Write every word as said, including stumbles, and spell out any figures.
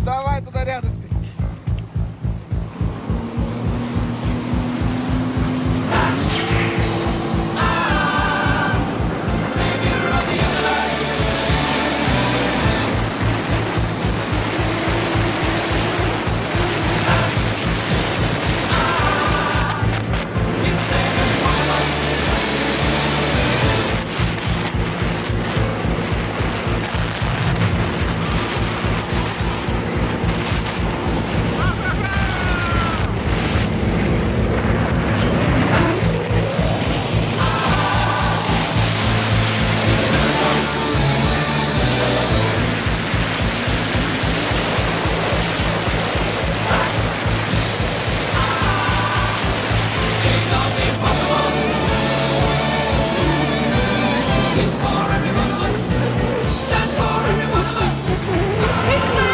Ну давай туда рядышком. It's not